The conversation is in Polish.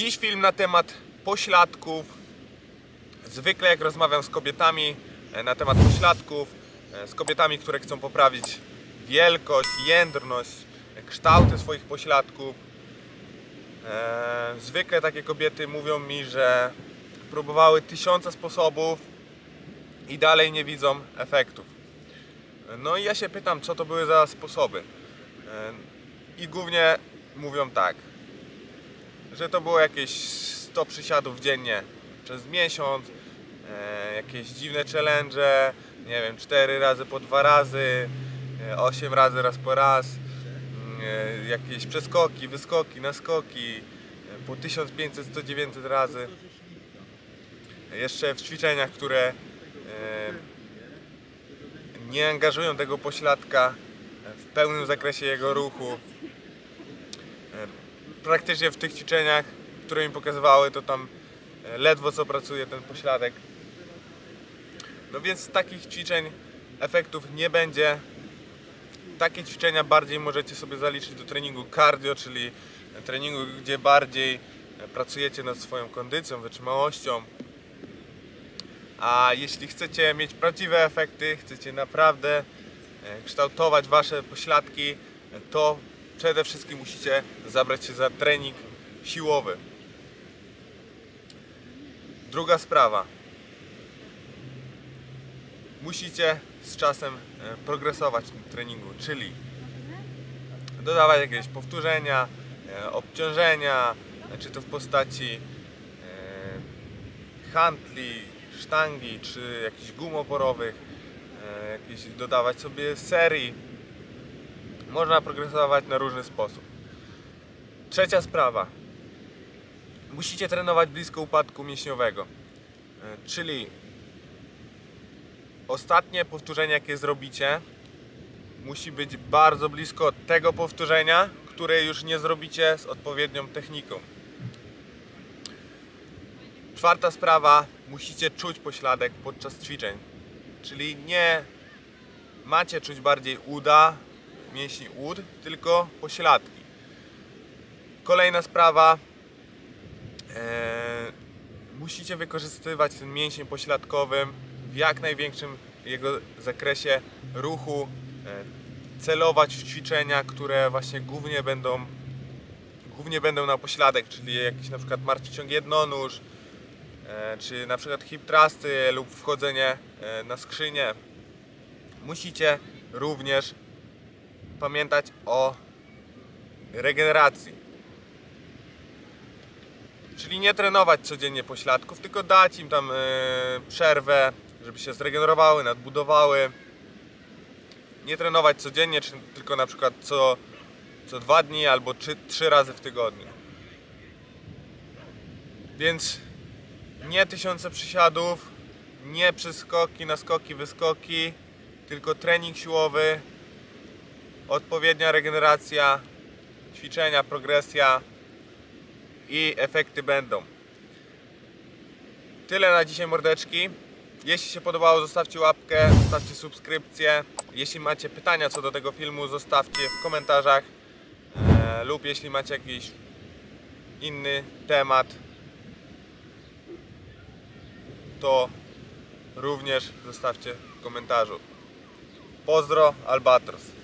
Dziś film na temat pośladków. Zwykle jak rozmawiam z kobietami na temat pośladków, z kobietami, które chcą poprawić wielkość, jędrność, kształty swoich pośladków, zwykle takie kobiety mówią mi, że próbowały tysiące sposobów i dalej nie widzą efektów. No i ja się pytam, co to były za sposoby. I głównie mówią tak, że to było jakieś 100 przysiadów dziennie przez miesiąc, jakieś dziwne challenge, nie wiem, 4 razy po 2 razy, 8 razy raz po raz, jakieś przeskoki, wyskoki, naskoki, po 1500, 1900 razy. Jeszcze w ćwiczeniach, które nie angażują tego pośladka w pełnym zakresie jego ruchu. Praktycznie w tych ćwiczeniach, które mi pokazywały, to tam ledwo co pracuje ten pośladek. No więc z takich ćwiczeń efektów nie będzie. Takie ćwiczenia bardziej możecie sobie zaliczyć do treningu cardio, czyli treningu, gdzie bardziej pracujecie nad swoją kondycją, wytrzymałością. A jeśli chcecie mieć prawdziwe efekty, chcecie naprawdę kształtować wasze pośladki, to przede wszystkim musicie zabrać się za trening siłowy. Druga sprawa. Musicie z czasem progresować w tym treningu, czyli dodawać jakieś powtórzenia, obciążenia, czy to w postaci hantli, sztangi, czy jakichś gum oporowych, jakieś dodawać sobie serii. Można progresować na różny sposób. Trzecia sprawa. Musicie trenować blisko upadku mięśniowego. Czyli ostatnie powtórzenie, jakie zrobicie, musi być bardzo blisko tego powtórzenia, które już nie zrobicie z odpowiednią techniką. Czwarta sprawa. Musicie czuć pośladek podczas ćwiczeń. Czyli nie macie czuć bardziej uda, mięśni ud, tylko pośladki. Kolejna sprawa. Musicie wykorzystywać ten mięsień pośladkowy w jak największym jego zakresie ruchu. Celować w ćwiczenia, które właśnie głównie będą na pośladek, czyli jakiś na przykład martwy ciąg jednonóż, czy na przykład hip thrusty lub wchodzenie na skrzynię. Musicie również pamiętać o regeneracji. Czyli nie trenować codziennie pośladków, tylko dać im tam przerwę, żeby się zregenerowały, nadbudowały. Nie trenować codziennie, tylko na przykład co 2 dni albo 3 razy w tygodniu. Więc nie tysiące przysiadów, nie przeskoki, naskoki, wyskoki, tylko trening siłowy, odpowiednia regeneracja, ćwiczenia, progresja i efekty będą. Tyle na dzisiaj, mordeczki. Jeśli się podobało, zostawcie łapkę, zostawcie subskrypcję. Jeśli macie pytania co do tego filmu, zostawcie w komentarzach lub jeśli macie jakiś inny temat, to również zostawcie w komentarzu. Pozdro, Albatros.